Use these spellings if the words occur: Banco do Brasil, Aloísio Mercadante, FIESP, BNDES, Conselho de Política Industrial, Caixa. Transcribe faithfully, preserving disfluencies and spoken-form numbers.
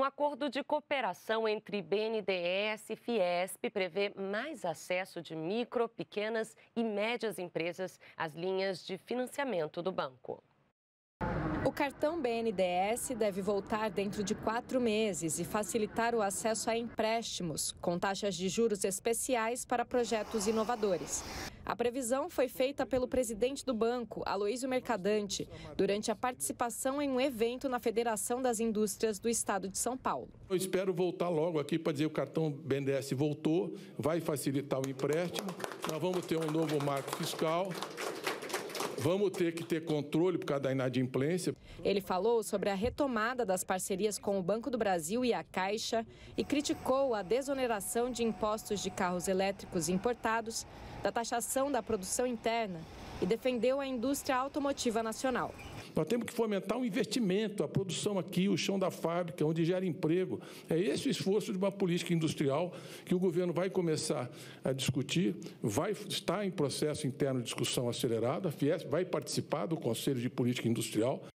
Um acordo de cooperação entre B N D E S e FIESP prevê mais acesso de micro, pequenas e médias empresas às linhas de financiamento do banco. O cartão B N D E S deve voltar dentro de quatro meses e facilitar o acesso a empréstimos, com taxas de juros especiais para projetos inovadores. A previsão foi feita pelo presidente do banco, Aloísio Mercadante, durante a participação em um evento na Federação das Indústrias do Estado de São Paulo. Eu espero voltar logo aqui para dizer que o cartão B N D E S voltou, vai facilitar o empréstimo, nós vamos ter um novo marco fiscal. Vamos ter que ter controle por causa da inadimplência. Ele falou sobre a retomada das parcerias com o Banco do Brasil e a Caixa e criticou a desoneração de impostos de carros elétricos importados, da taxação da produção interna e defendeu a indústria automotiva nacional. Nós temos que fomentar o investimento, a produção aqui, o chão da fábrica, onde gera emprego. É esse o esforço de uma política industrial que o governo vai começar a discutir, vai estar em processo interno de discussão acelerada, a FIESP vai participar do Conselho de Política Industrial.